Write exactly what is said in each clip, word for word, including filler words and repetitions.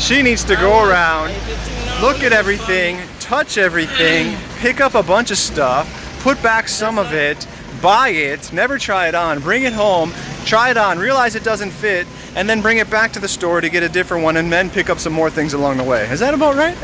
She needs to go around, look at everything, touch everything, pick up a bunch of stuff, put back some of it, buy it, never try it on, bring it home, try it on, realize it doesn't fit, and then bring it back to the store to get a different one and then pick up some more things along the way. Is that about right?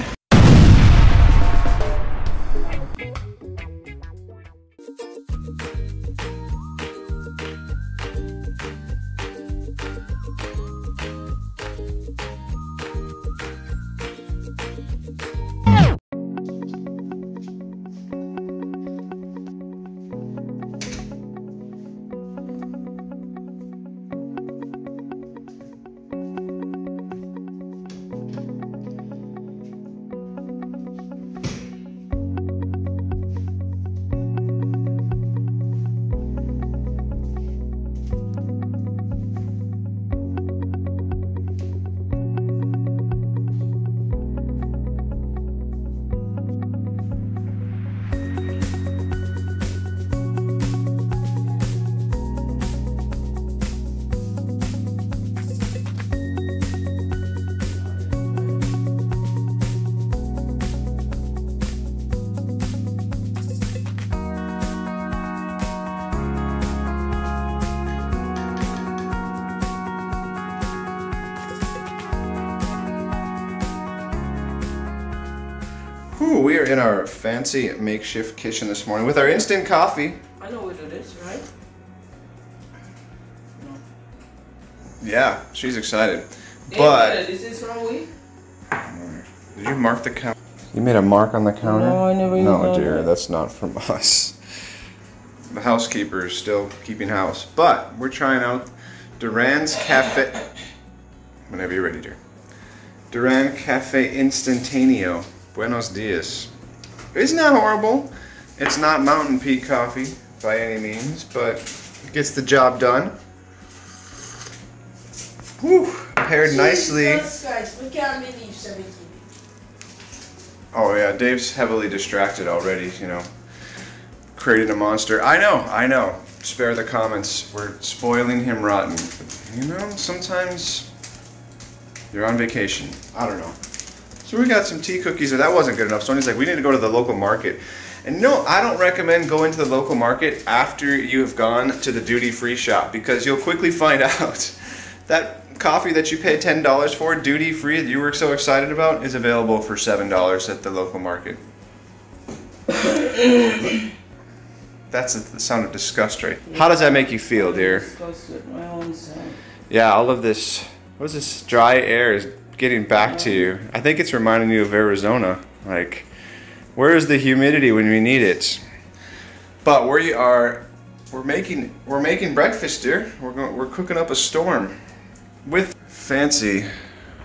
Ooh, we are in our fancy makeshift kitchen this morning with our instant coffee. I know what it is, right? No. Yeah, she's excited. Hey, but is this wrong way? Did you mark the counter? You made a mark on the counter? No, I never. No, dear, that's not from us. The housekeeper is still keeping house, but we're trying out Durán's Café. Whenever you're ready, dear. Durán Café Instantáneo. Buenos dias. Isn't that horrible? It's not Mountain Peak coffee by any means, but it gets the job done. Whew, paired Jesus nicely. Guys, we can't believe seventeen. Oh yeah, Dave's heavily distracted already, you know. Created a monster. I know, I know. Spare the comments. We're spoiling him rotten. You know, sometimes you're on vacation. I don't know. So we got some tea cookies, or that wasn't good enough. Sonia's like, we need to go to the local market. And no, I don't recommend going to the local market after you have gone to the duty-free shop, because you'll quickly find out that coffee that you paid ten dollars for, duty-free, that you were so excited about, is available for seven dollars at the local market. That's the sound of disgust, right? How does that make you feel, dear? Disgusted at my own self. Yeah, all of this, what is this dry air is getting back to you. I think it's reminding you of Arizona. Like, where is the humidity when we need it? But we are, we're making, we're making breakfast, dear. We're going, we're cooking up a storm with fancy.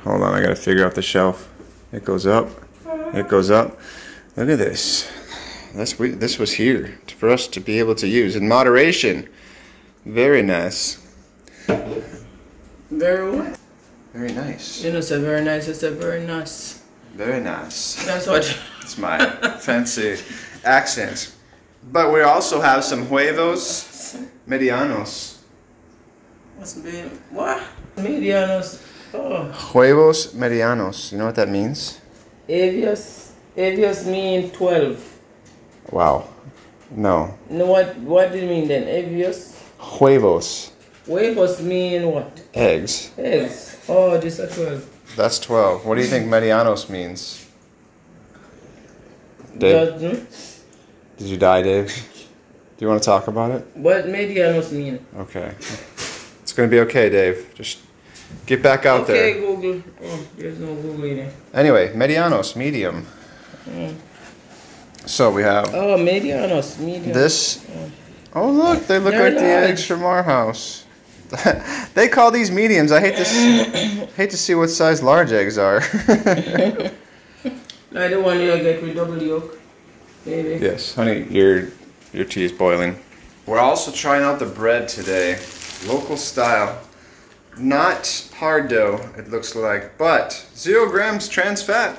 Hold on, I gotta figure out the shelf. It goes up, it goes up. Look at this. This we, this was here for us to be able to use in moderation. Very nice. Very well. Very nice. You know, it's a very nice, it's a very nice. Very nice. That's what. It's my fancy accent. But we also have some huevos medianos. What's been, what? Medianos. Oh. Huevos medianos. You know what that means? Evios, evios mean twelve. Wow. No. No, what, what do you mean then? Evios? Huevos. Huevos mean what? Eggs. Eggs. Oh, just a twelve. That's twelve. What do you think medianos means? Dave? Did you die, Dave? Do you want to talk about it? What medianos mean? Okay. It's going to be okay, Dave. Just get back out okay, there. Okay, Google. Oh, there's no Google in there. Anyway, medianos, medium. Mm. So we have... Oh, medianos, medium. This... Oh, look, they look They're like large. The eggs from our house. They call these mediums. I hate to see, hate to see what size large eggs are. No, I don't want you to get with double yolk, baby. Yes, honey, your your tea is boiling. We're also trying out the bread today, local style, not hard dough. It looks like, but zero grams trans fat.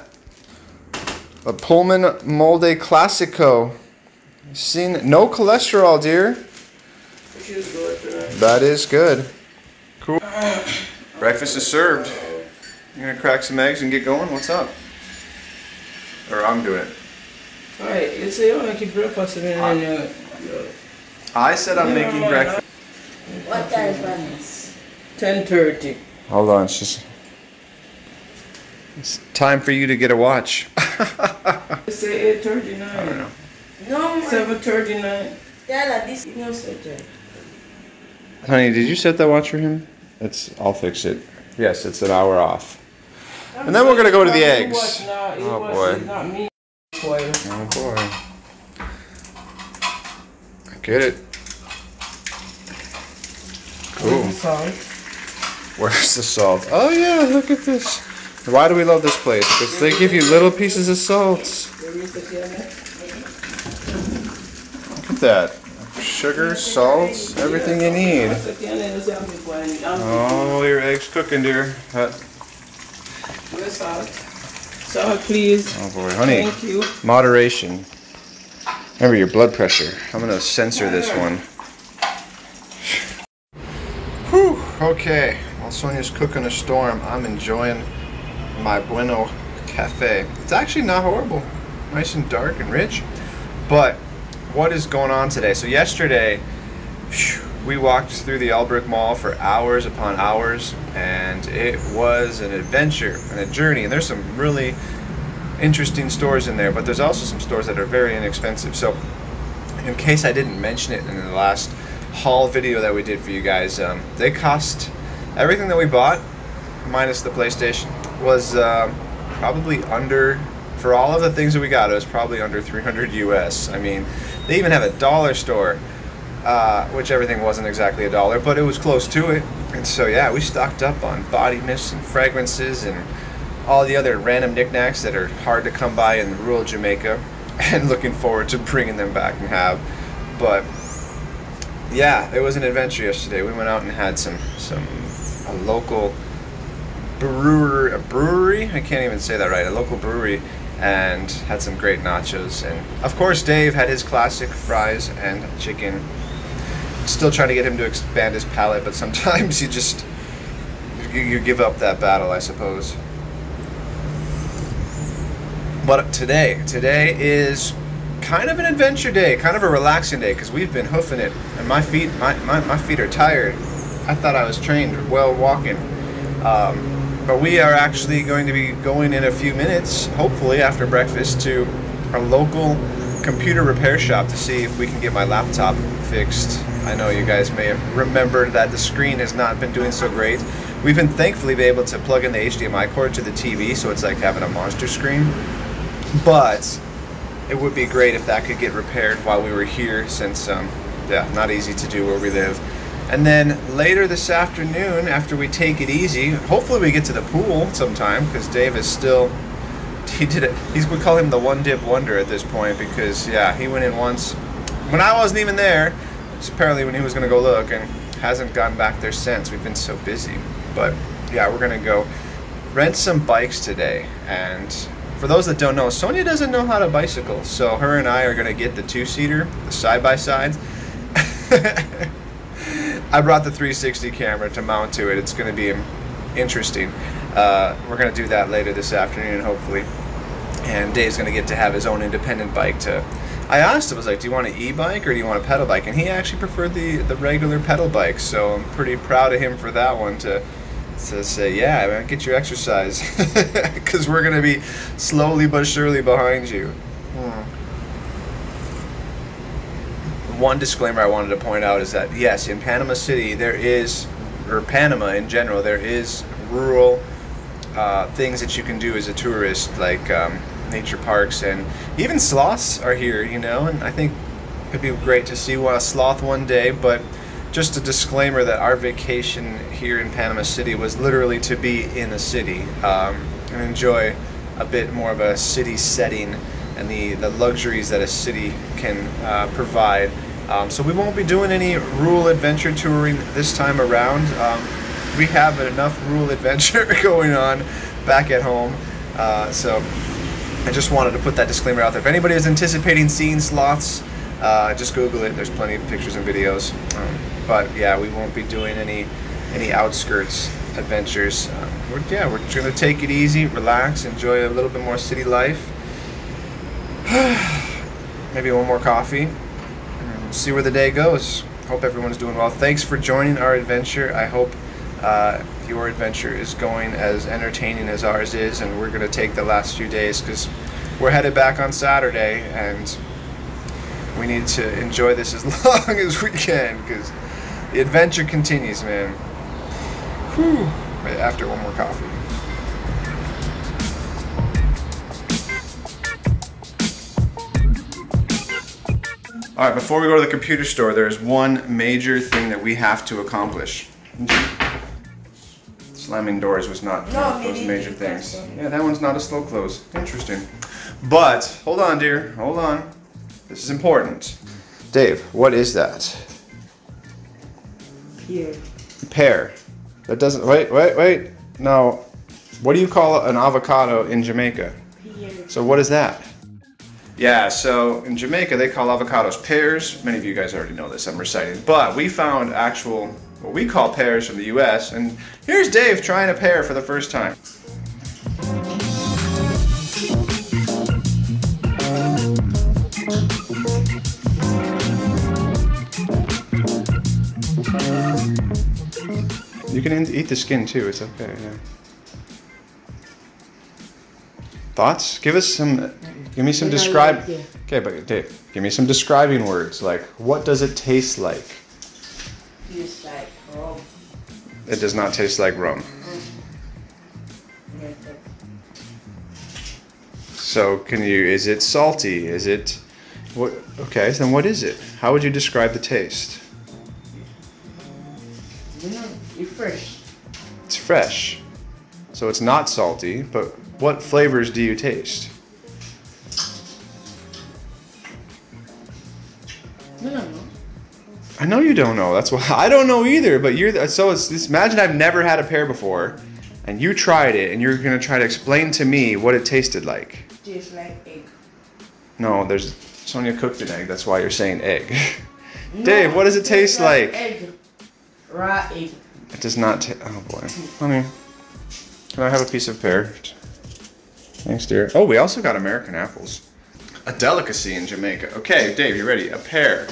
A Pullman molde classico, sin no cholesterol, dear. Which is good. That is good. Cool. Breakfast is served. You're gonna crack some eggs and get going? What's up? Or I'm doing it. Alright, you say you want to keep breakfast and then you I said I'm making breakfast. What time is breakfast? ten thirty. Hold on, it's just... It's time for you to get a watch. You say eight thirty-nine. I don't know. No, seven thirty-nine. Della, this is no subject. Honey, did you set that watch for him? It's, I'll fix it. Yes, it's an hour off. I'm and then we're going to go to the eggs. Was, nah, oh, was, boy. Not me. Boy. Oh, boy. I get it. Cool. Where's the salt? Oh, yeah, look at this. Why do we love this place? Because they give you little pieces of salt. Look at that. Sugar, salts, everything you need. Oh, your egg's cooking, dear. Hot. Salt, salt, please. Oh boy, honey. Thank you. Moderation. Remember your blood pressure. I'm gonna censor this one. Whew. Okay. While Sonia's cooking a storm, I'm enjoying my Bueno Cafe. It's actually not horrible. Nice and dark and rich, but. What is going on today? So yesterday, we walked through the Albrook Mall for hours upon hours, and it was an adventure and a journey, and there's some really interesting stores in there, but there's also some stores that are very inexpensive. So in case I didn't mention it in the last haul video that we did for you guys, um, they cost, everything that we bought, minus the PlayStation, was uh, probably under, for all of the things that we got, it was probably under three hundred U S. I mean, they even have a dollar store, uh, which everything wasn't exactly a dollar, but it was close to it. And so, yeah, we stocked up on body mists and fragrances and all the other random knickknacks that are hard to come by in rural Jamaica, and looking forward to bringing them back and have. But yeah, it was an adventure yesterday. We went out and had some some a local brewer, a brewery. I can't even say that right. A local brewery. And had some great nachos, and of course Dave had his classic fries and chicken. Still trying to get him to expand his palate, but sometimes you just you, you give up that battle, I suppose. But today, today is kind of an adventure day, kind of a relaxing day, because we've been hoofing it, and my feet, my, my, my feet are tired. I thought I was trained well walking. Um, But we are actually going to be going in a few minutes, hopefully after breakfast, to a local computer repair shop to see if we can get my laptop fixed. I know you guys may have remembered that the screen has not been doing so great. We've been thankfully been able to plug in the H D M I cord to the T V, so it's like having a monster screen. But it would be great if that could get repaired while we were here, since um, yeah, not easy to do where we live. And then later this afternoon, after we take it easy, hopefully we get to the pool sometime, because Dave is still, he did it, he's, we call him the one dip wonder at this point, because yeah, he went in once when I wasn't even there, apparently when he was gonna go look, and hasn't gotten back there since. We've been so busy. But yeah, we're gonna go rent some bikes today. And for those that don't know, Sonia doesn't know how to bicycle, so her and I are gonna get the two-seater, the side-by-sides. I brought the three sixty camera to mount to it. It's going to be interesting. Uh, we're going to do that later this afternoon, hopefully. And Dave's going to get to have his own independent bike to... I asked him, I was like, do you want an e-bike or do you want a pedal bike? And he actually preferred the, the regular pedal bike, so I'm pretty proud of him for that one, to, to say, yeah, man, get your exercise. Because we're going to be slowly but surely behind you. Hmm. One disclaimer I wanted to point out is that yes, in Panama City there is, or Panama in general, there is rural uh, things that you can do as a tourist, like um, nature parks, and even sloths are here, you know, and I think it'd be great to see a sloth one day. But just a disclaimer that our vacation here in Panama City was literally to be in a city um, and enjoy a bit more of a city setting and the, the luxuries that a city can uh, provide. Um, so we won't be doing any rural adventure touring this time around. Um, we have enough rural adventure going on back at home. Uh, so I just wanted to put that disclaimer out there. If anybody is anticipating seeing sloths, uh, just Google it. There's plenty of pictures and videos. Um, but yeah, we won't be doing any, any outskirts adventures. Uh, we're, yeah, we're just gonna take it easy, relax, enjoy a little bit more city life. Maybe one more coffee, and we'll see where the day goes. Hope everyone's doing well. Thanks for joining our adventure. I hope uh, your adventure is going as entertaining as ours is, and we're gonna take the last few days because we're headed back on Saturday, and we need to enjoy this as long as we can because the adventure continues, man. Whew. Right after one more coffee. All right, before we go to the computer store, there's one major thing that we have to accomplish. Slamming doors was not no, one of those major things. Yeah, that one's not a slow close. Interesting. But, hold on, dear. Hold on. This is important. Dave, what is that? Pear. Pear. That doesn't... Wait, wait, wait. Now, what do you call an avocado in Jamaica? Pear. So what is that? Yeah, so in Jamaica, they call avocados pears. Many of you guys already know this, I'm reciting. But we found actual, what we call pears from the U S. And here's Dave trying a pear for the first time. You can eat the skin too, it's okay, yeah. Thoughts? Give us some, give me some describe, okay, but Dave, give me some describing words, like, what does it taste like? It tastes like rum. It does not taste like rum. So can you, is it salty? Is it, what, okay, then what is it? How would you describe the taste? It's fresh. It's fresh. So it's not salty, but what flavors do you taste? No, no, no. I know you don't know. That's why I don't know either, but you're so it's, it's imagine I've never had a pear before and you tried it and you're going to try to explain to me what it tasted like. It tastes like egg. No, there's Sonia cooked an egg. That's why you're saying egg. No, Dave, what does it taste like? Egg. Raw egg. It does not taste. Oh boy. Honey, can I have a piece of pear? Thanks, dear. Oh, we also got American apples. A delicacy in Jamaica. Okay, Dave, you ready? A pear.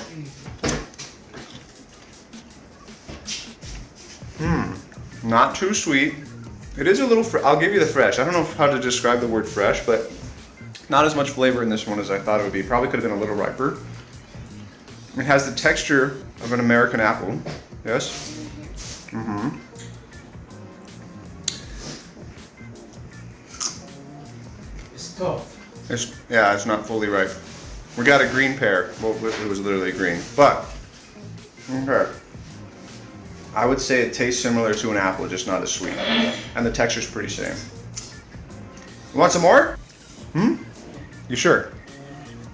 Hmm. Not too sweet. It is a little. Fr I'll give you the fresh. I don't know how to describe the word fresh, but not as much flavor in this one as I thought it would be. Probably could have been a little riper. It has the texture of an American apple. Yes. Mm-hmm. It's tough. It's, yeah, it's not fully ripe. We got a green pear. Well, it was literally green. But, okay. I would say it tastes similar to an apple, just not as sweet. And the texture's pretty same. You want some more? Hmm? You sure?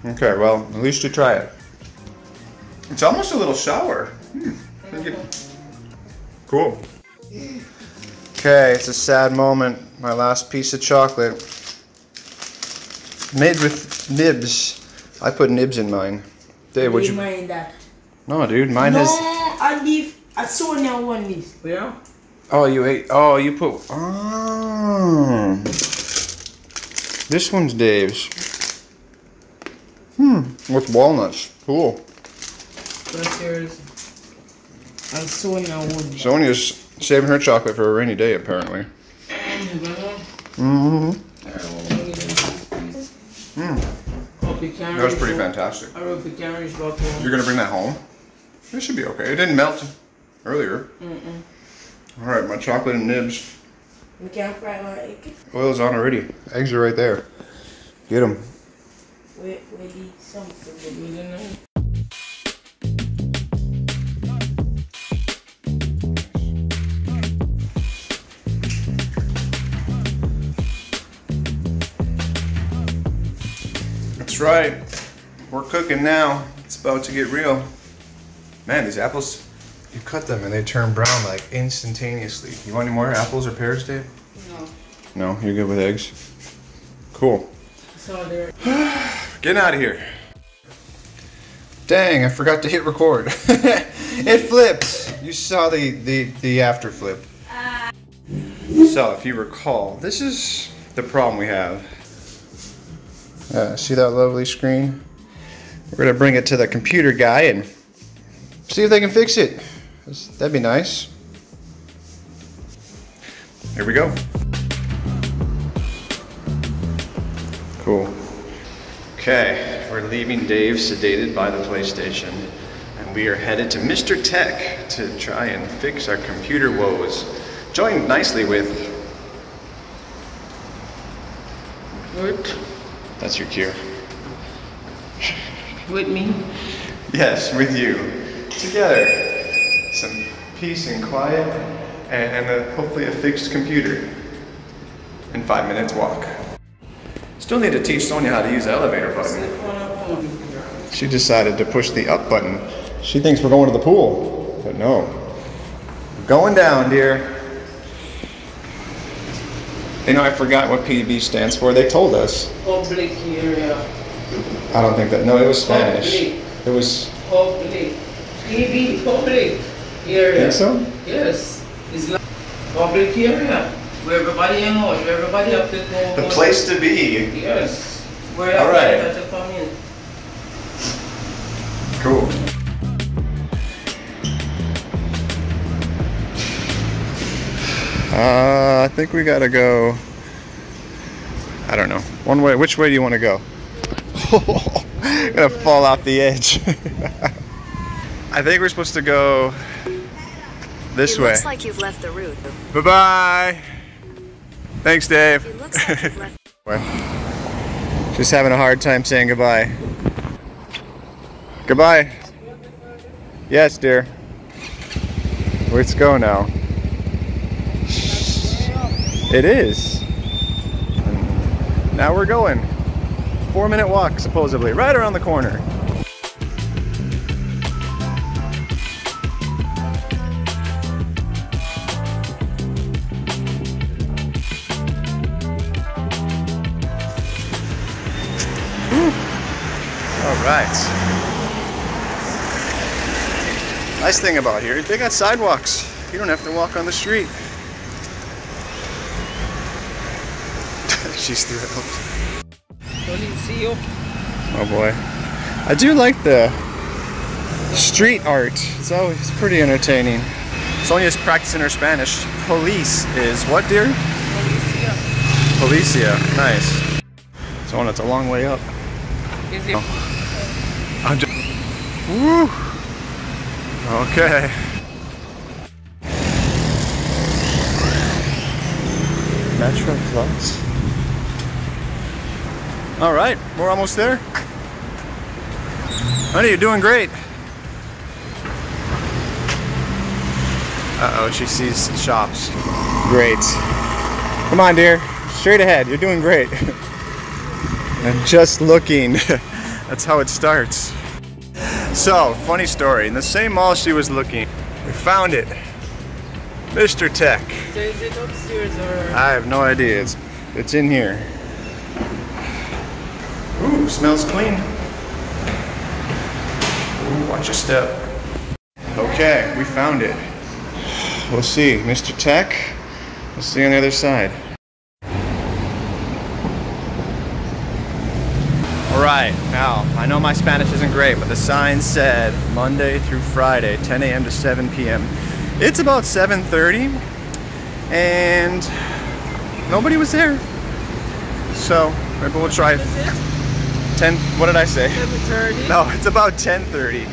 Okay, well, at least you try it. It's almost a little sour. Hmm. Cool. Okay, it's a sad moment. My last piece of chocolate. Made with nibs. I put nibs in mine. Dave, would you? Mine that. No, dude, mine no, has. No, I leave. I saw now one this. Yeah. Oh, you ate. Oh, you put. Oh. This one's Dave's. Hmm. With walnuts. Cool. What's yours? And Sonia won. Sonia's saving her chocolate for a rainy day, apparently. Mm-hmm. Mm. That was pretty fantastic. You're gonna bring that home? It should be okay. It didn't melt earlier. Mm-mm. All right, my chocolate and nibs. We can't fry our egg. Oil's on already. Eggs are right there. Get them. We we need something. We don't know. Right, we're cooking now. It's about to get real, man. These apples, you cut them and they turn brown like instantaneously. You want any more apples or pears, Dave? No, no, you're good with eggs. Cool. Getting out of here. Dang, I forgot to hit record. It flipped. You saw the the the after flip. So if you recall, this is the problem we have. Uh, see that lovely screen? We're gonna bring it to the computer guy and see if they can fix it. That'd be nice. Here we go. Cool. Okay, we're leaving Dave sedated by the PlayStation, and we are headed to Mister Tech to try and fix our computer woes. Joined nicely with... Bert. That's your cue. With me? Yes, with you. Together. Some peace and quiet, and, and a, hopefully a fixed computer. And five minutes walk. Still need to teach Sonia how to use the elevator button. She decided to push the up button. She thinks we're going to the pool, but no. We're going down, dear. You know, I forgot what P B stands for. They told us. Oblique area. I don't think that, no, it was Spanish. Oblique. It was... Oblique. P B, oblique area. Think so? Yes. It's like oblique area. Where everybody knows, where everybody up to go. The place to be. Yes. Where all right. To come in. Cool. Uh, I think we gotta go. I don't know. One way. Which way do you want to go? I'm gonna fall off the edge. I think we're supposed to go this way. It looks like you've left the route. Bye bye. Thanks, Dave. Just having a hard time saying goodbye. Goodbye. Yes, dear. Where it's go now? It is. Now we're going. Four minute walk, supposedly, right around the corner. Right. Nice thing about here, they got sidewalks. You don't have to walk on the street. She's thrilled. Oh boy. I do like the street art. It's always pretty entertaining. Sonia's practicing her Spanish. Police is what, dear? Policia. Policia. Nice. So it's a long way up. Is it? Oh. I'm just... Woo! Okay. Metro Plus. All right, we're almost there. Honey, you're doing great. Uh-oh, she sees shops. Great. Come on, dear. Straight ahead. You're doing great. I'm just looking. That's how it starts. So, funny story. In the same mall she was looking, we found it. Mister Tech. So is it upstairs or? I have no idea. It's, it's in here. Ooh, smells clean. Ooh, watch your step. Okay, we found it. We'll see, Mister Tech. We'll see you on the other side. Right, now, I know my Spanish isn't great, but the sign said Monday through Friday, ten A M to seven P M It's about seven thirty, and nobody was there. So, maybe we'll try ten, what did I say? seven thirty? No, it's about ten thirty.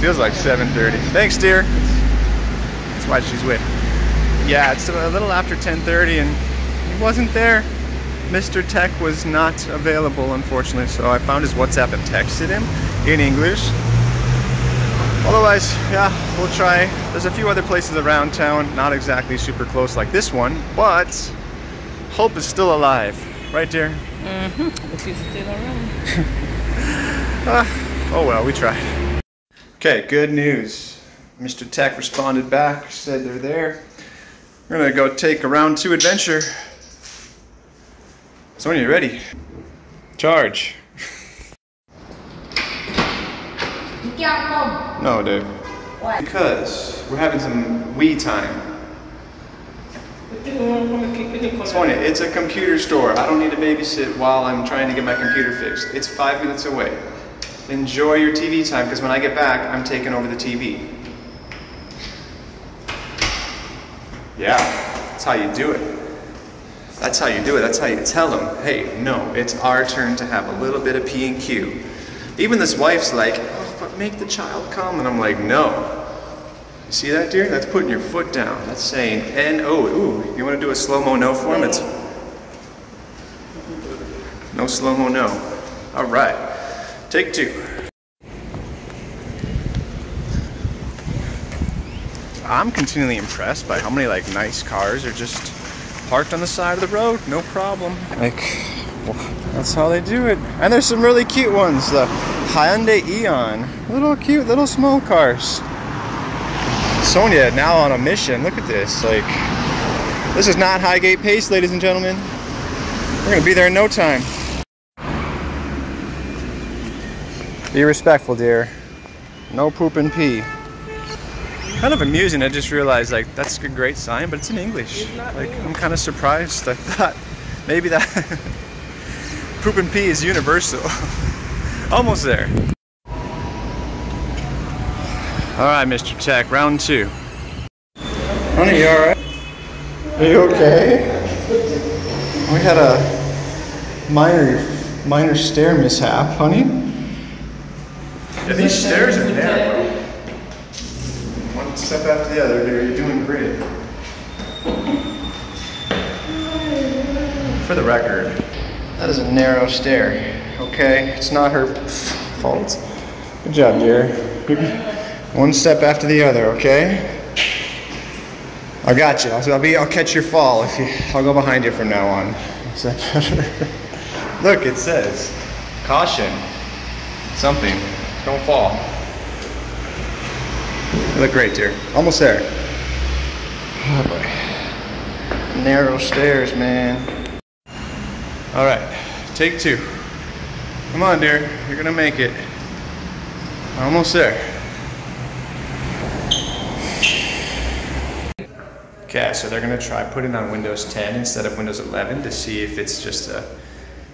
Feels like seven thirty. Thanks, dear. That's why she's with. Yeah, it's a little after ten thirty, and he wasn't there. Mister Tech was not available, unfortunately, so I found his WhatsApp and texted him in English. Otherwise, yeah, we'll try. There's a few other places around town, not exactly super close like this one, but hope is still alive. Right, dear? Mm-hmm. She's still around. ah, oh well, we tried. Okay, good news. Mister Tech responded back, said they're there. We're gonna go take a round two adventure. Sonia, you ready? Charge. No, Dave. Why? Because we're having some we time. Sonia, it's a computer store. I don't need to babysit while I'm trying to get my computer fixed. It's five minutes away. Enjoy your T V time, because when I get back, I'm taking over the T V. Yeah, that's how you do it. That's how you do it. That's how you tell them, hey, no, it's our turn to have a little bit of P and Q. Even this wife's like, oh, but make the child come. And I'm like, no. You see that, dear? That's putting your foot down. That's saying N O. Ooh, you want to do a slow-mo no form? It's no slow-mo no. All right. Take two. I'm continually impressed by how many, like, nice cars are just parked on the side of the road, no problem. Like, that's how they do it. And there's some really cute ones, the Hyundai Eon. Little cute, little small cars. Sonia now on a mission. Look at this. Like, this is not Highgate Pace, ladies and gentlemen. We're gonna be there in no time. Be respectful, dear. No poop and pee. Kind of amusing. I just realized, like, that's a great sign, but it's in English. It's like, English. I'm kind of surprised. I thought maybe that poop and pee is universal. Almost there. All right, Mister Tech, round two. Honey, you all right? Are you okay? We had a minor, minor stair mishap, honey. Yeah, these stairs are down. One step after the other, dear. You're doing great. For the record, that is a narrow stair. Okay, it's not her fault. Good job, dear. One step after the other, okay? I got you. I'll be. I'll catch your fall if you. I'll go behind you from now on. Is that better? Look, it says, caution. Something. Don't fall. You look great, dear. Almost there. Oh boy. Narrow stairs, man. All right, take two. Come on, dear. You're gonna make it. Almost there. Okay, so they're gonna try putting on Windows ten instead of Windows eleven to see if it's just a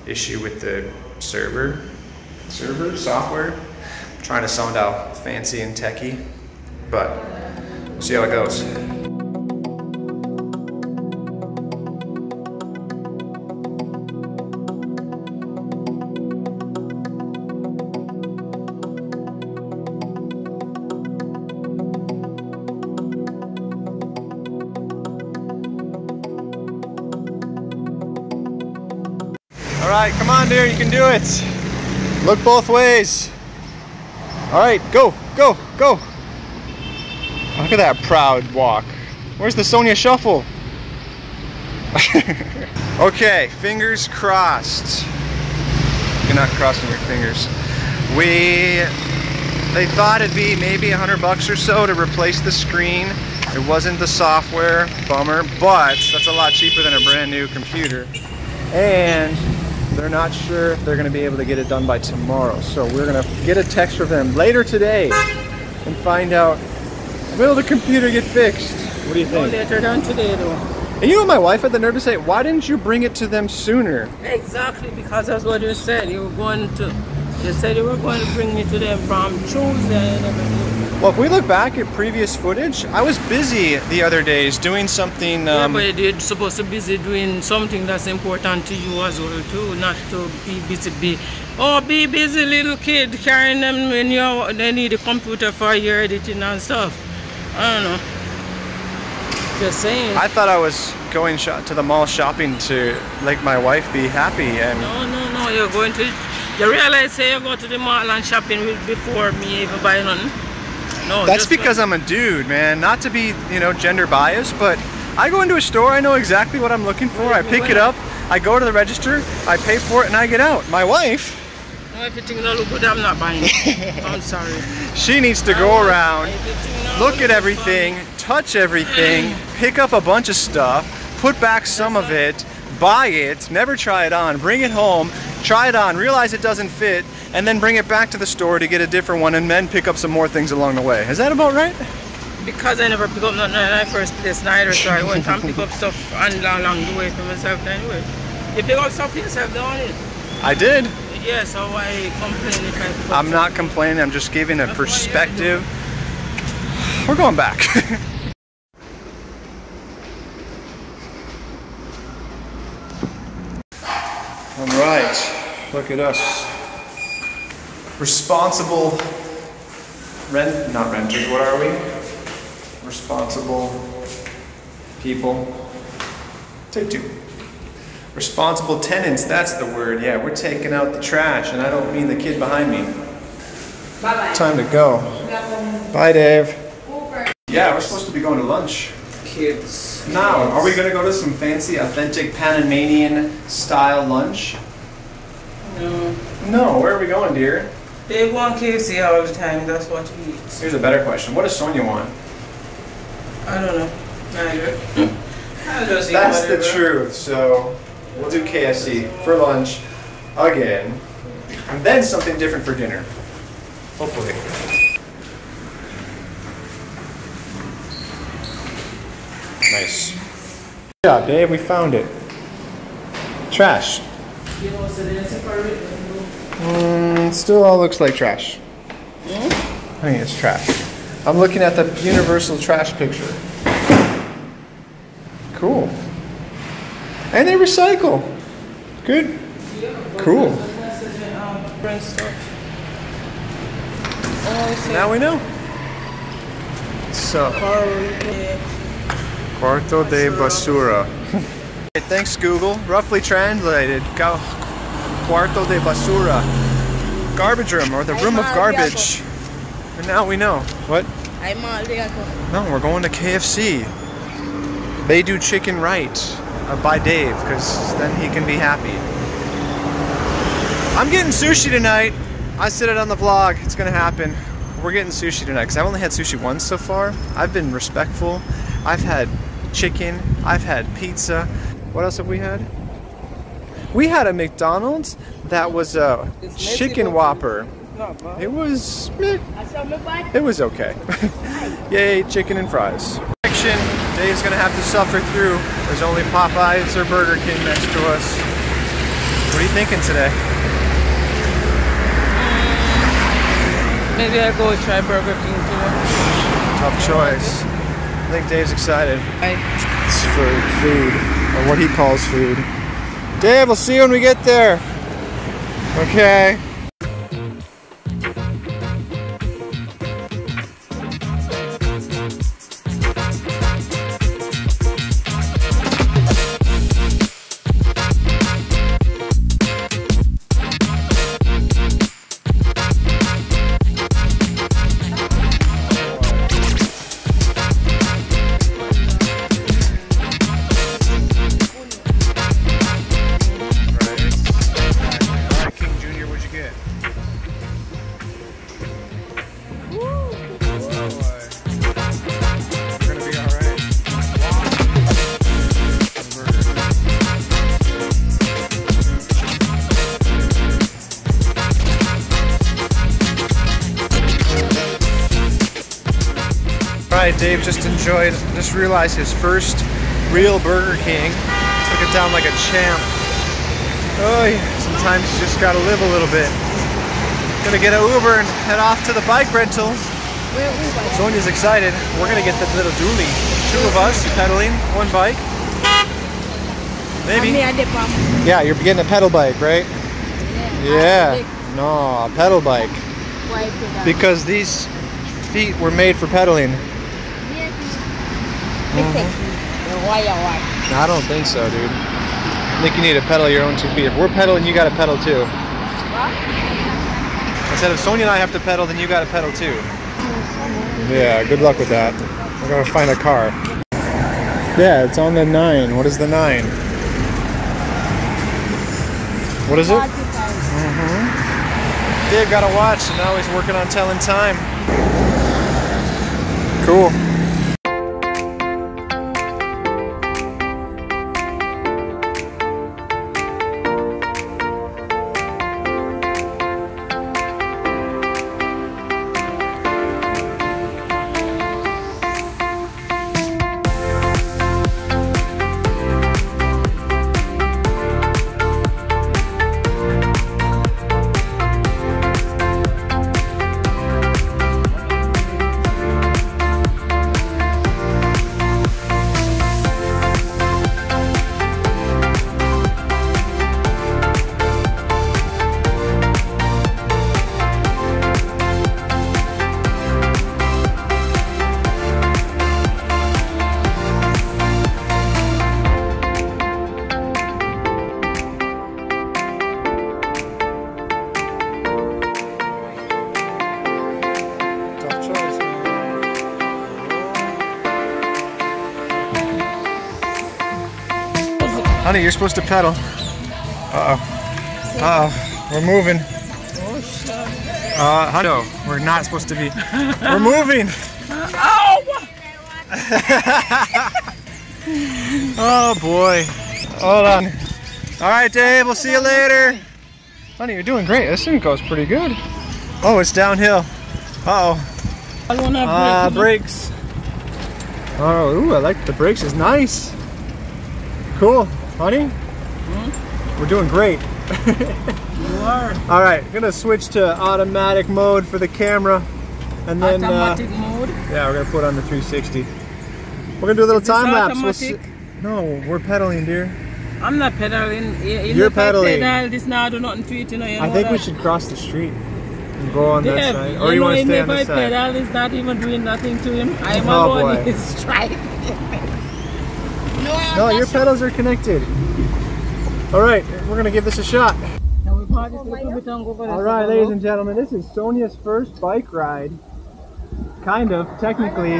issue with the server, server software. I'm trying to sound out fancy and techie, but we'll see how it goes. Alright, come on, dear, you can do it. Look both ways. Alright, go, go, go. Look at that proud walk. Where's the Sonia shuffle? Okay, fingers crossed. You're not crossing your fingers. We, they thought it'd be maybe a hundred bucks or so to replace the screen. It wasn't the software, bummer, but that's a lot cheaper than a brand new computer. And they're not sure if they're gonna be able to get it done by tomorrow. So we're gonna get a text from them later today and find out, will the computer get fixed? What do you think? No, later on today though. And you know, my wife had the nerve to say, why didn't you bring it to them sooner? Exactly, because that's what you said. You were going to, you said you were going to bring it to them from Tuesday. Well, if we look back at previous footage, I was busy the other days doing something. Um, yeah, but you're supposed to be busy doing something that's important to you as well, too. Not to be busy, be oh, be busy, little kid, carrying them when you they need a computer for your editing and stuff. I don't know. Just saying. I thought I was going shop to the mall shopping to make my wife be happy, and no, no, no. You're going to. You realize, say, you go to the mall and shopping before me even buying nothing. No, that's because like, I'm a dude, man. Not to be, you know, gender biased, but I go into a store, I know exactly what I'm looking for. I pick it up, I go to the register, I pay for it, and I get out. My wife. No, if you think no look good, I'm not buying it. I'm sorry. She needs to go around, look at everything, touch everything, pick up a bunch of stuff, put back some of it, buy it, never try it on, bring it home, try it on, realize it doesn't fit, and then bring it back to the store to get a different one and then pick up some more things along the way. Is that about right? because I never pick up nothing on my first place neither, so I went and pick up stuff along the way for myself anyway. You pick up stuff for yourself, don't you? I did. Yeah, so I complain if I pick up I'm stuff. Not complaining, I'm just giving a That's perspective. We're going back. All right, look at us. Responsible rent, not renters, what are we? Responsible people. Take two. Responsible tenants, that's the word. Yeah, we're taking out the trash, and I don't mean the kid behind me. Bye-bye. Time to go. Bye, Dave. Yeah, we're supposed to be going to lunch. Kids. Now, are we going to go to some fancy, authentic Panamanian-style lunch? No. No, where are we going, dear? They want K F C all the time, that's what he eats. Here's a better question. What does Sonia want? I don't know. Neither. I'll just eat That's whatever. The truth, so we'll do K F C for lunch again. And then something different for dinner. Hopefully. Nice. Good job, Dave. We found it. Trash. Mm, still all looks like trash. Mm? I think it's trash. I'm looking at the universal trash picture. Cool. And they recycle. Good. Cool. Now we know. So. Cuarto de basura. Thanks, Google. Roughly translated, cuarto de basura. Garbage room, or the room of garbage. And now we know. What? No, we're going to K F C. They do chicken right uh, by Dave, because then he can be happy. I'm getting sushi tonight. I said it on the vlog. It's going to happen. We're getting sushi tonight, because I've only had sushi once so far. I've been respectful. I've had chicken. I've had pizza. What else have we had? We had a McDonald's that was a chicken Whopper. It was meh. It was okay. Yay, chicken and fries. Action. Dave's gonna have to suffer through. There's only Popeyes or Burger King next to us. What are you thinking today? Maybe I go try Burger King today. Tough choice. I think Dave's excited. It's for food, or what he calls food. Dave, we'll see you when we get there. Okay. Dave just enjoyed, just realized his first real Burger King. Took it down like a champ. Oh, yeah. Sometimes you just gotta live a little bit. Gonna get an Uber and head off to the bike rental. Sonia's excited. We're gonna get the little dually. Two of us pedaling, one bike. Maybe. Yeah, you're getting a pedal bike, right? Yeah. Yeah. No, a pedal bike. Because these feet were made for pedaling. Mm-hmm. No, I don't think so, dude. I think you need to pedal your own two feet. If we're pedaling, you got to pedal too. What? I said if Sonia and I have to pedal, then you got to pedal too. Yeah, good luck with that. We're going to find a car. Yeah, it's on the nine. What is the nine? What is it? Mm-hmm. Dave got a watch, and now he's working on telling time. Cool. Honey, you're supposed to pedal. Uh-oh. Uh-oh. We're moving. Uh, honey, no, we're not supposed to be. We're moving. Oh! Oh, boy. Hold on. All right, Dave, we'll see you later. Honey, you're doing great. This thing goes pretty good. Oh, it's downhill. Uh-oh. I don't have uh, brakes. Oh, ooh, I like the brakes. It's nice. Cool. Honey? Mm-hmm. We're doing great. You are. All right, I'm gonna switch to automatic mode for the camera, and then automatic uh, mode. Yeah, we're gonna put on the three sixty. We're gonna do a little is time lapse. We'll no, we're pedaling, dear. I'm not pedaling. You You're pedaling. Pedal, this now I do nothing to it, you know, you I know think that. We should cross the street and go on Dave, that side, or you, you know, want to stay on this side. Pedal is not even doing nothing to him. I'm on his drive. No, your sure. pedals are connected. All right, we're gonna give this a shot. All right, ladies and gentlemen, this is Sonia's first bike ride. Kind of, technically.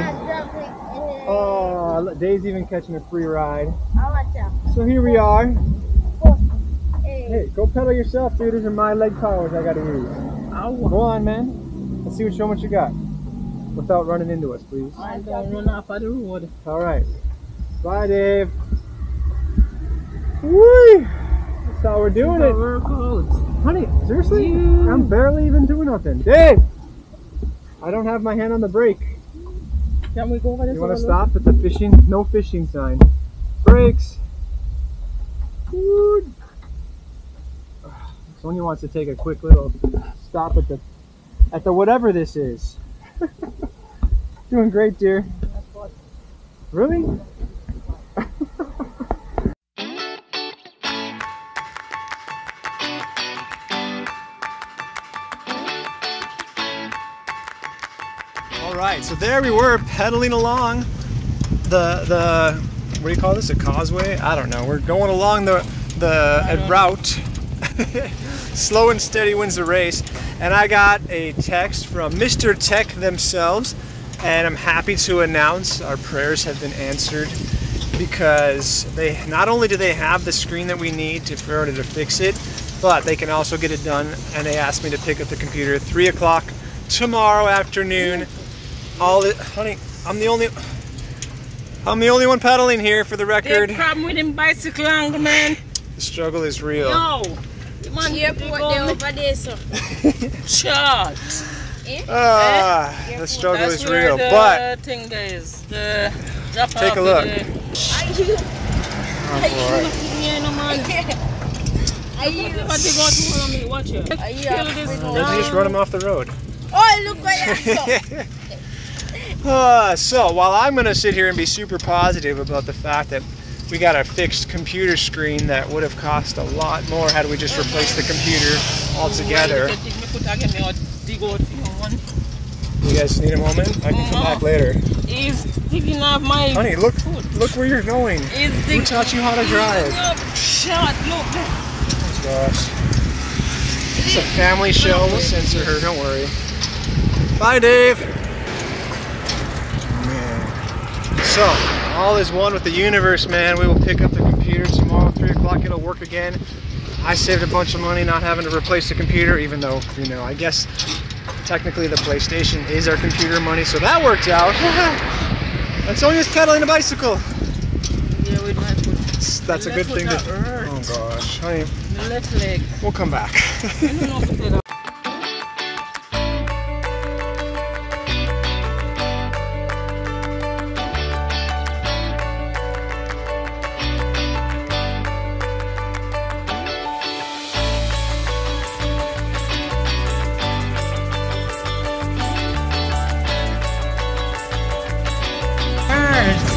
Oh, Dave's even catching a free ride. So here we are. Hey, go pedal yourself, dude. These are my leg powers I gotta use. Go on, man. Let's see what, show what you got. Without running into us, please. I don't run off of the road. All right. Bye, Dave. Woo! That's how we're doing it. We're cold. Honey, seriously? Yeah. I'm barely even doing nothing. Dave! I don't have my hand on the brake. Can we go over this? You want to stop at the fishing? No fishing sign. Brakes! Woo! Sonia wants to take a quick little stop at the at the whatever this is. Doing great, dear. Really? Alright, so there we were pedaling along the, the, what do you call this, a causeway? I don't know, we're going along the, the route. Slow and steady wins the race. And I got a text from Mister Tech themselves, and I'm happy to announce our prayers have been answered, because they not only do they have the screen that we need to, in order to fix it, but they can also get it done, and they asked me to pick up the computer at three o'clock tomorrow afternoon. All the, honey, I'm the only, I'm the only one pedaling here for the record. The problem with them bicycle angle, man. The struggle is real. No, come on, the airport there over there, sir. Shut. Eh? Ah, eh? The struggle That's is real, the but thing there is. The drop take a look. There. Oh, boy. Are you? Watch you. Are you? Just run him off the road. Oh, look at that. Uh, so, while I'm going to sit here and be super positive about the fact that we got a fixed computer screen that would have cost a lot more had we just replaced the computer altogether. You guys need a moment? I can come back later. He's digging up my Honey, look, look where you're going. Who taught you how to drive? Oh gosh. It's a family show. We'll censor her, don't worry. Bye, Dave. So, all is one with the universe, man. We will pick up the computer tomorrow, three o'clock, it'll work again. I saved a bunch of money not having to replace the computer, even though, you know, I guess technically the PlayStation is our computer money, so that worked out. And Sonia's pedaling a bicycle. Yeah, we might put, That's a good thing to... Hurt. Oh, gosh. Honey, my left leg. We'll come back. I don't know if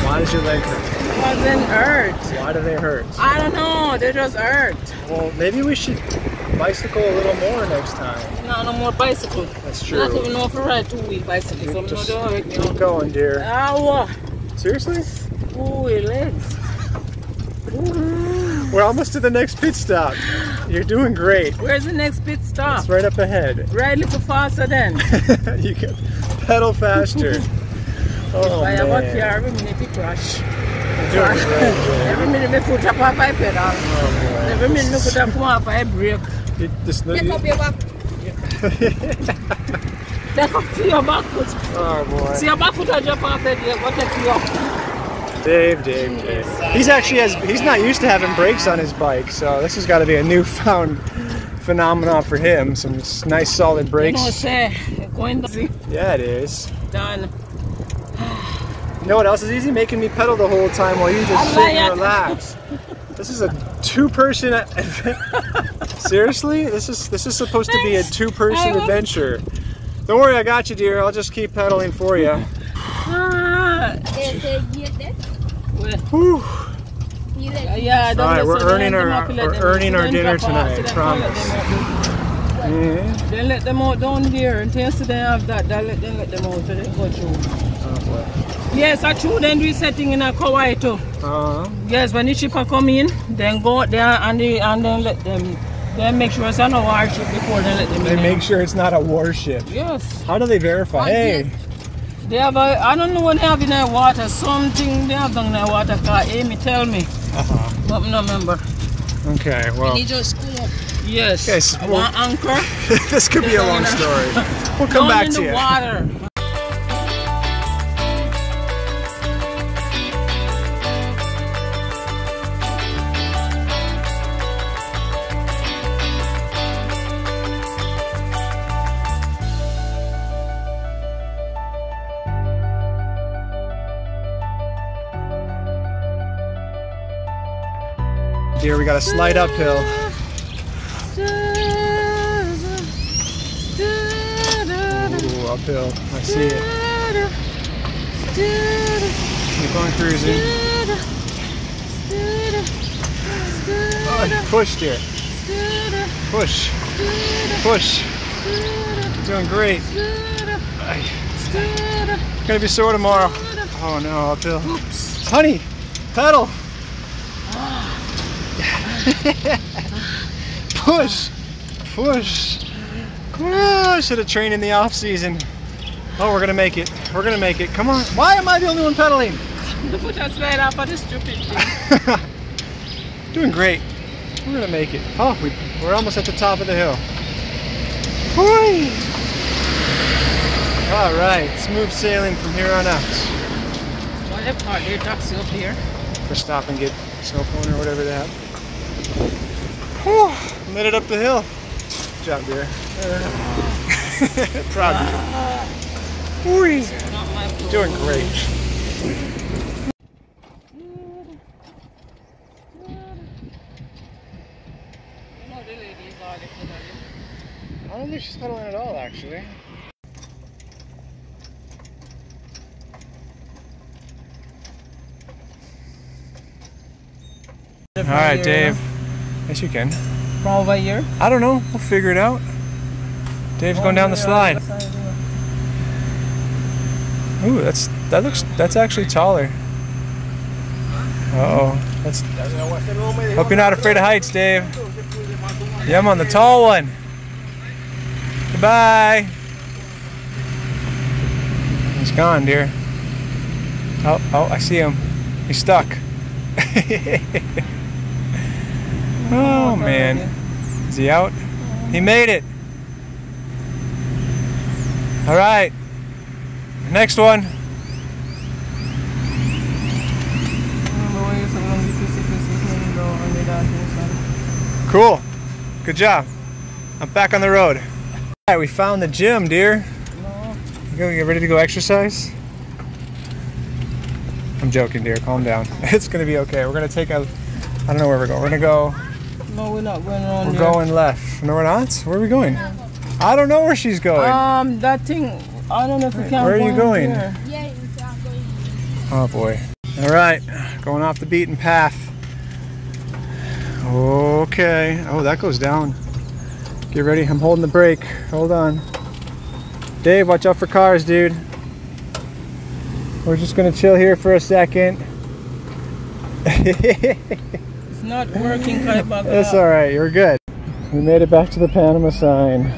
Why does your leg hurt? Doesn't hurt. Why do they hurt? I don't know. They just hurt. Well, maybe we should bicycle a little more next time. No, no more bicycle. That's true. I don't even know if I ride two-week bicycle. So just no hurt, keep no. going, dear. Ow. Seriously? Ooh, your legs. Ooh. We're almost to the next pit stop. You're doing great. Where's the next pit stop? It's right up ahead. Ride a little faster then. You can pedal faster. Oh, man. So every minute I put up my pedal. Every minute I put up my pedal brake. Take up your back. Take up to your back foot. Oh boy. See your back foot on your path and you're going to take you up. Dave, Dave, Dave. He's actually, has, he's not used to having brakes on his bike, so this has got to be a newfound phenomenon for him. Some nice solid brakes. Yeah, it is. Done. You know what else is easy? Making me pedal the whole time while you just sit and relax. This is a two-person adventure. Seriously? This is this is supposed to be a two-person adventure. Don't worry, I got you, dear. I'll just keep pedaling for you. Yeah, all right, we're earning our we're earning our dinner tonight. I promise. Yeah. Then let them out down here and taste them have that. Then let them let them out. Then go through. Yes, I true. Then we setting in a Kauai too. Uh-huh. Yes, when the shipper come in, then go out there and they, and then let them. Then make sure it's not a warship before they let them. They in make there. Sure it's not a warship. Yes. How do they verify? And hey. They have a. I don't know what they have in their water. Something they have in their water. Cause Amy tell me. Uh huh. But I don't remember. Okay. Well. We need your school. Yes. Okay, so one we'll, anchor. This could be a long story. We'll come back in to the you. Water. Here we got a slight uphill. Ooh, uphill. I see it. Keep on cruising. Oh, you pushed here. Push. Push. You're doing great. It's gonna be sore tomorrow. Oh no, uphill. Honey, pedal. Push, push, push at a train in the off season. Oh, we're gonna make it. We're gonna make it. Come on. Why am I the only one pedaling? The foot has slid off of this stupid thing. Doing great. We're gonna make it. Oh, we, we're almost at the top of the hill. Whee! All right, smooth sailing from here on out. What if our air taxi up here? For stop and get snow cone or whatever they have. Whew, made it up the hill. Good job, dear. Uh, Proud of you. Whee. Doing great. I don't think she's pedaling at all, actually. All right, Dave. Yes, you can. From over here? I don't know. We'll figure it out. Dave's going down the slide. Ooh, that's that looks. That's actually taller. Uh oh, that's. Hope you're not afraid of heights, Dave. Yeah, I'm on the tall one. Goodbye. He's gone, dear. Oh, oh, I see him. He's stuck. Oh man, is he out? He made it. All right, next one. Cool, good job. I'm back on the road. All right, we found the gym, dear. You gonna get ready to go exercise? I'm joking, dear. Calm down. It's gonna be okay. We're gonna take a. I don't know where we're going. We're gonna go. No, we're not going on. We're here. Going left. No, we're not. Where are we going? I don't know where she's going. Um, that thing. I don't know if we right, can. Where are you going? Here. Yeah, I'm going. Oh boy. All right, going off the beaten path. Okay. Oh, that goes down. Get ready. I'm holding the brake. Hold on. Dave, watch out for cars, dude. We're just gonna chill here for a second. Not working kind of bug. That's all right, you're good. We made it back to the Panama sign.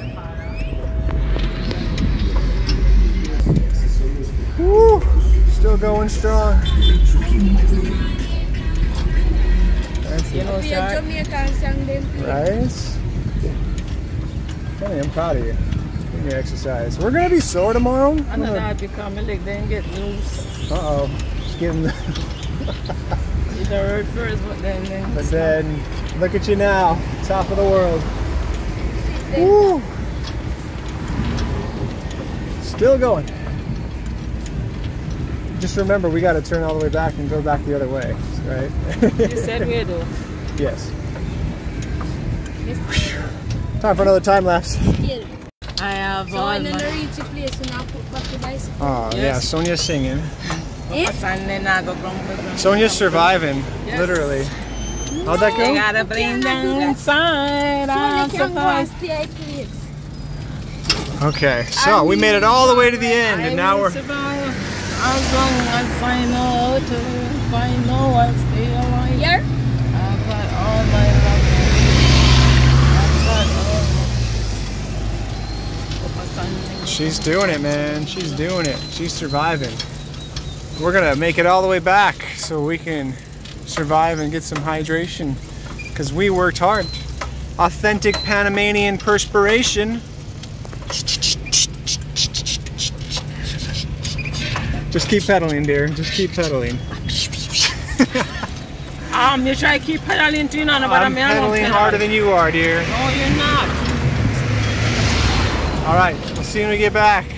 Woo! Still going strong. That's you know, nice. Funny, I'm proud of you. Your exercise. We're gonna be sore tomorrow. I know if you come and like then get loose. Uh oh. Just getting you hurt first, but then, then But then look at you now. Top of the world. Woo! Still going. Just remember, we got to turn all the way back and go back the other way, right? You said we do. Yes. Time for another time lapse. I have. So I never reach the place, so now put back the bicycle. Oh, yes. Yeah, Sonia's singing. Yes. Sonia's surviving, yes. Literally. No. How'd that go? I gotta bring down inside. I'm surviving. Okay, so I we made it all the way to the end, I and now we're. Survive. As long as I know to find no one stay alive. Yeah. I've got all my love. I've got all my... She's doing it, man. She's doing it. She's surviving. We're gonna make it all the way back so we can survive and get some hydration. Cause we worked hard. Authentic Panamanian perspiration. Just keep pedaling, dear. Just keep pedaling. um, you try to keep pedaling too, you know, but I'm pedaling harder than you are, dear. No, you're not. All right, we'll see when we get back.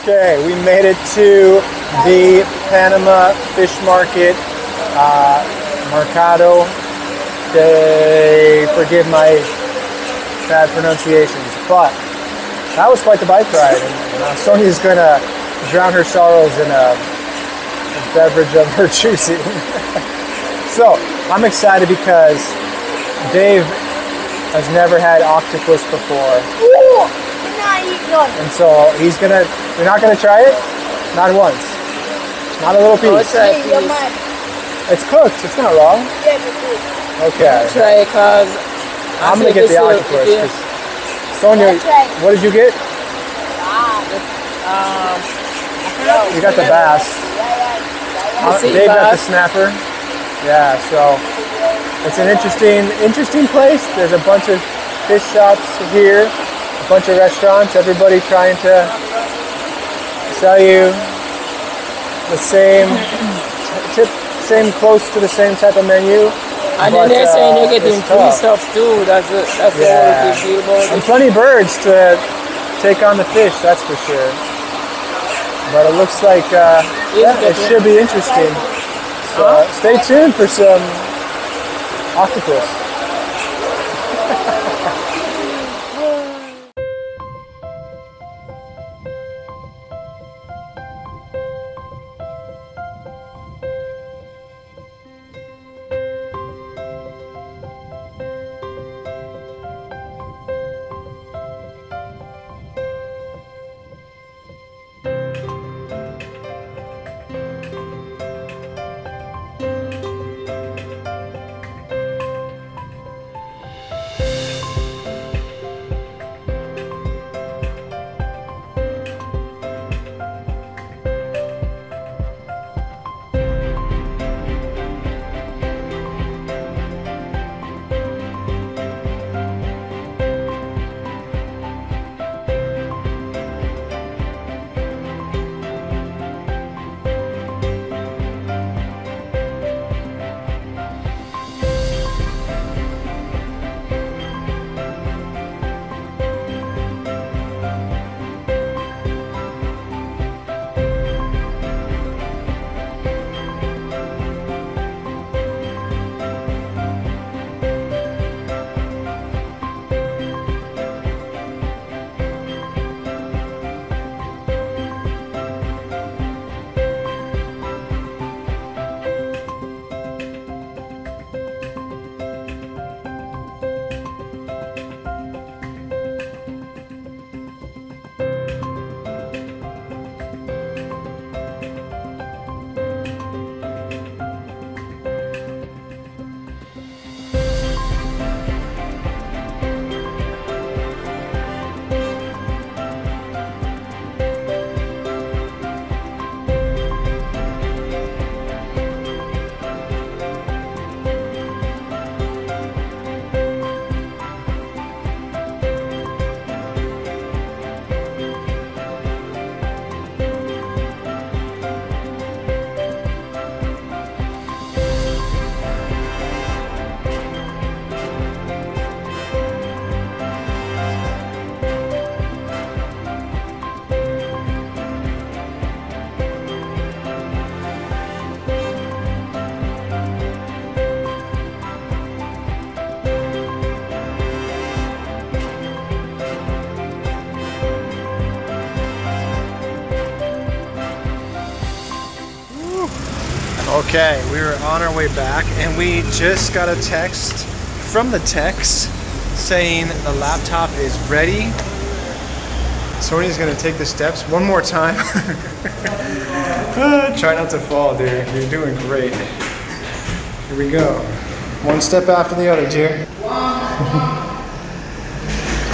Okay, we made it to the Panama Fish Market, uh, Mercado de, forgive my bad pronunciations, but that was quite the bike ride. And, uh, Sonia's going to drown her sorrows in a, a beverage of her choosing. So, I'm excited because Dave has never had octopus before. Ooh. And so he's gonna, you're not gonna try it? Not once. Not a little piece. Try it, please. It's cooked, it's not raw. Yeah, it's cooked. Okay. Try it cause I'm gonna get the octopus. Yeah. Sonia, what did you get? Um, you got the bass. Uh, Dave got the snapper. Yeah, so it's an interesting, interesting place. There's a bunch of fish shops here. Bunch of restaurants, everybody trying to sell you the same tip, same close to the same type of menu. And but, then they're saying uh, they're getting free stuff too. That's a, that's yeah. the whole big deal. And plenty of birds to take on the fish, that's for sure. But it looks like uh, yeah, it should be interesting. So uh, stay tuned for some octopus. Okay, we were on our way back and we just got a text from the techs saying the laptop is ready. Sonia's gonna take the steps one more time. Try not to fall, dear. You're doing great. Here we go. One step after the other, dear.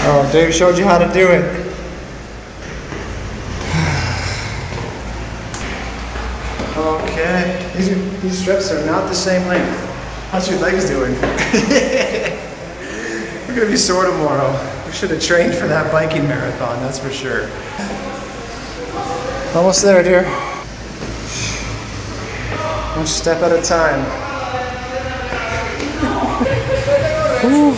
Oh, Dave showed you how to do it. Okay, these, are, these strips are not the same length. How's your legs doing? We're gonna be sore tomorrow. We should have trained for that biking marathon, that's for sure. Almost there, dear. One step at a time. Ooh.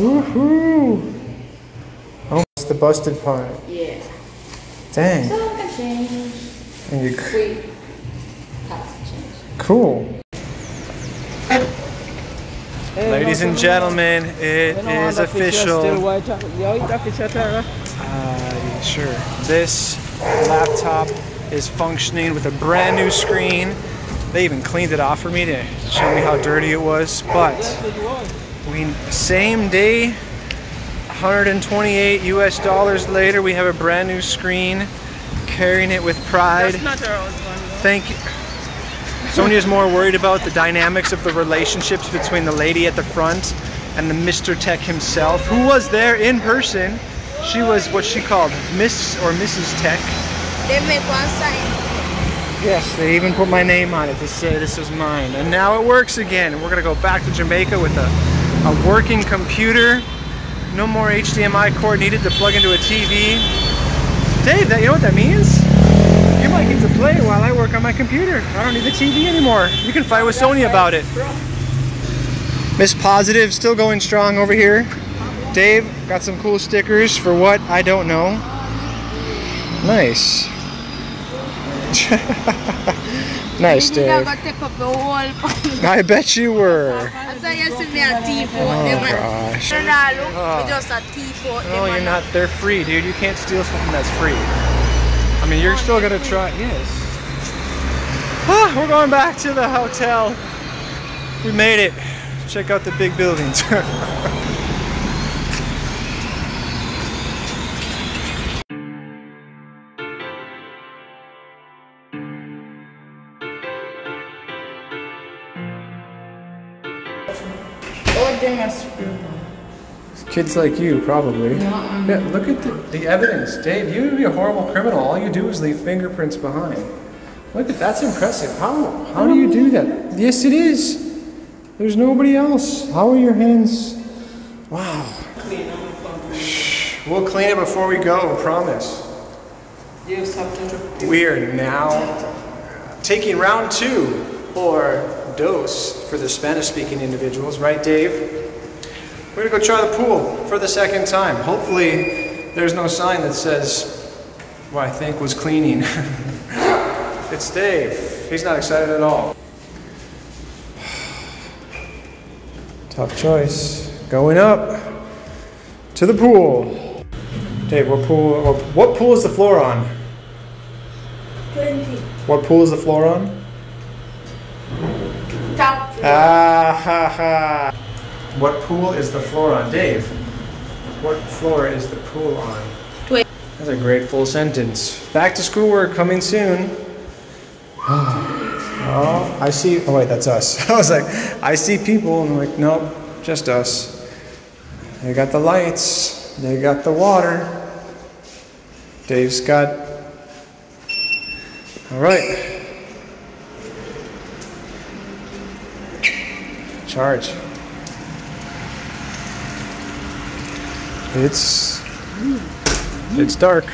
Woohoo! The busted part. Yeah. Dang. So I can change. And you we have to change. Cool. Ladies and gentlemen, it is official. Uh, sure. This laptop is functioning with a brand new screen. They even cleaned it off for me to show me how dirty it was. But we same day. one hundred twenty-eight U S dollars later, we have a brand new screen, carrying it with pride. That's not our old one, though. Thank you. Sonia's more worried about the dynamics of the relationships between the lady at the front and the Mister Tech himself, who was there in person. She was what she called Miss or Missus Tech. They make one sign. Yes, they even put my name on it to say this was mine. And now it works again. And we're gonna go back to Jamaica with a, a working computer. No more H D M I cord needed to plug into a T V. Dave, that, you know what that means? You might get to play while I work on my computer. I don't need the T V anymore. You can fight with Sonia about it. Miss Positive still going strong over here. Dave got some cool stickers for what? I don't know. Nice. Nice, Dave. I bet you were. Oh gosh. Oh. No, you're not. They're free, dude. You can't steal something that's free. I mean, you're still gonna try. Yes. Ah, we're going back to the hotel. We made it. Check out the big buildings. Kids like you, probably. Yeah, look at the, the evidence. Dave, you would be a horrible criminal. All you do is leave fingerprints behind. Look at that's impressive. How how do you do that? Yes, it is. There's nobody else. How are your hands? Wow. We'll clean it before we go, I promise. We are now taking round two, or dose, for the Spanish-speaking individuals. Right, Dave? We're gonna go try the pool for the second time. Hopefully, there's no sign that says, what I think was cleaning. It's Dave. He's not excited at all. Tough choice. Going up to the pool. Dave, what pool, what, what pool is the floor on? twenty. What pool is the floor on? Top floor. Ah, ha, ha. What pool is the floor on? Dave, what floor is the pool on? Wait. That's a great full sentence. Back to schoolwork coming soon. Oh, I see. Oh, wait, that's us. I was like, I see people, and I'm like, nope, just us. They got the lights, they got the water. Dave's got. All right. Charge. It's, it's dark.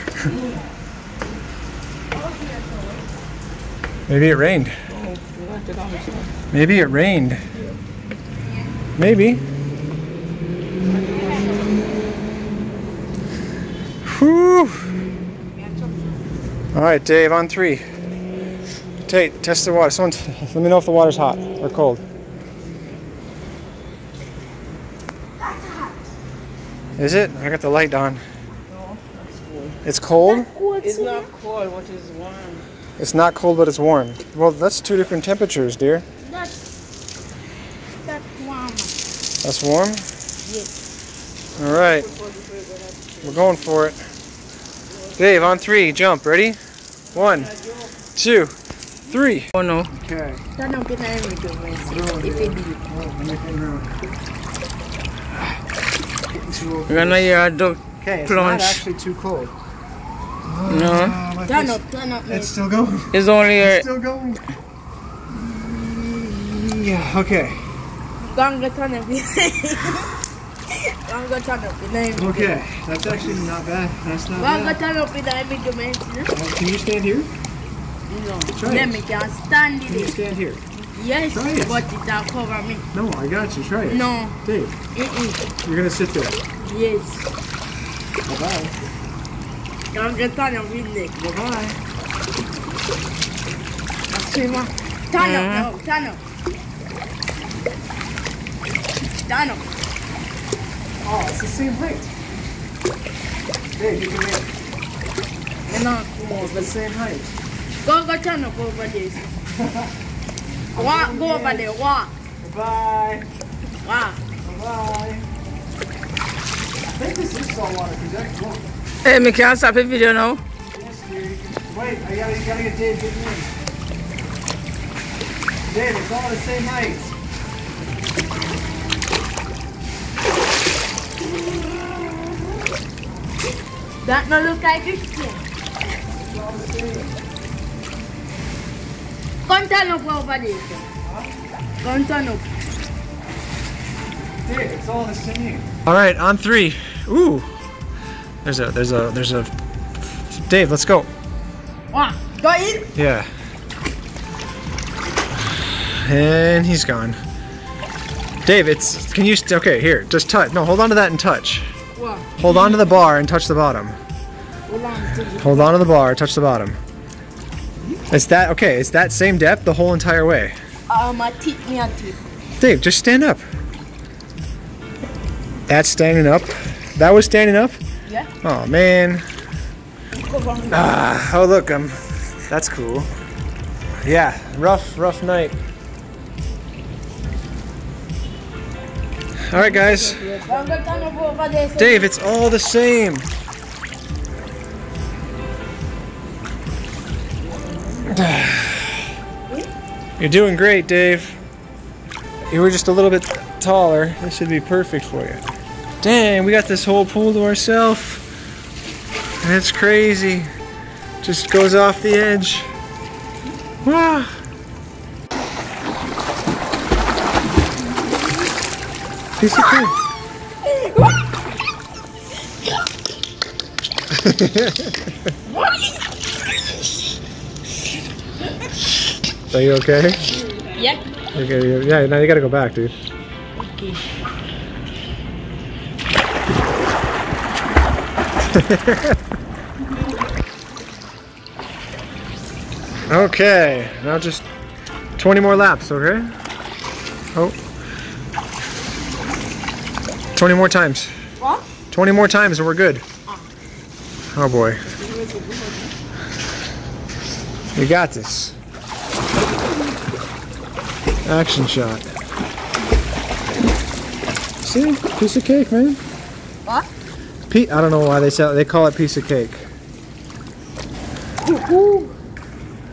Maybe it rained. Maybe it rained. Maybe. Whew. All right, Dave, on three. Tate, test the water. Someone, let me know if the water's hot or cold. Is it? I got the light on. No, that's cool. It's cold? It's not cold, what is warm? It's not cold, but it's warm. Well, that's two different temperatures, dear. That's, that's warm. That's warm? Yes. All right. We're going for it. Dave, on three, jump. Ready? One, two, three. Oh, no. Okay. We're gonna hear a dog plunge. It's not actually too cold. Oh, no. no turn up, turn up. It's still going. It's only a... It's still going. Yeah, okay. Okay, that's actually not bad. That's not bad. Oh, can you stand here? No. Try Let it. me just stand here. Can you stand here? Yes, try it. But it don't cover me. No, I got you. Try it. No. Dave, Mm-mm. you're going to sit there. Yes. Bye-bye. I'm going to turn up with Nick. Bye-bye. Turn up now. Turn up. Turn up. Oh, it's the same height. Hey, you can make it. It's not cool. It's the same height. Go, go turn up over this. Walk, go over there. Walk. Bye-bye. Walk. Bye-bye. I think this is salt water because that's cool. Hey, me can't stop the video now. Yes, dear. Wait, I gotta, you gotta get Dave getting in. Dave, it's all the same height. That no look like it's here. It's all the same. Come turn up over there. Huh? Come turn up. Dave, it's all the same. All right, on three. Ooh. There's a, there's a, there's a, Dave, let's go. Wow, go in? Yeah. And he's gone. Dave, it's, can you, okay, here, just touch. No, hold on to that and touch. What? Hold on to the bar and touch the bottom. Hold on to the, hold on to the bar, touch the bottom. It's that, okay, it's that same depth the whole entire way. Um, I teach me on teeth. Dave, just stand up. That's standing up. That was standing up. Yeah. Oh man. Ah, oh look, I'm, that's cool. Yeah, rough, rough night. Alright guys. Dave, it's all the same. You're doing great, Dave. You were just a little bit taller. This should be perfect for you. Dang, we got this whole pool to ourselves. And it's crazy. Just goes off the edge. Wow. Piece of cake. Are you okay? Yep. Okay, yeah, now you gotta go back, dude. Okay. Okay, now just twenty more laps, okay? Oh. twenty more times. What? twenty more times and we're good. Oh boy. You got this. Action shot. See? Piece of cake, man. What? I don't know why they sell it. They call it piece of cake. All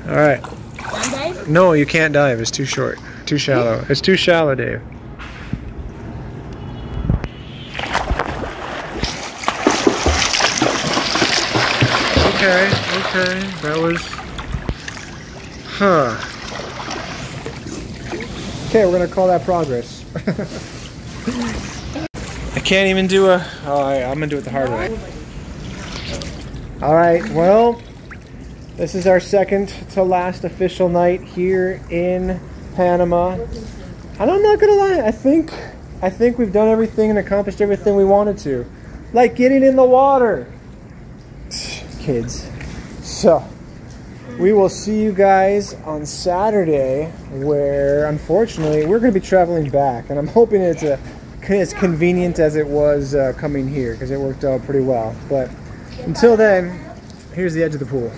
right. Can I dive? No, you can't dive. It's too short. Too shallow. Yeah. It's too shallow, Dave. Okay. Okay. That was. Huh. Okay, we're gonna call that progress. Can't even do a. Oh, I'm gonna do it the hard way. All right. Well, this is our second to last official night here in Panama, and I'm not gonna lie. I think I think we've done everything and accomplished everything we wanted to, like getting in the water, kids. So we will see you guys on Saturday, where unfortunately we're gonna be traveling back, and I'm hoping it's a. as convenient as it was uh, coming here because it worked out pretty well. But Until then, here's the edge of the pool.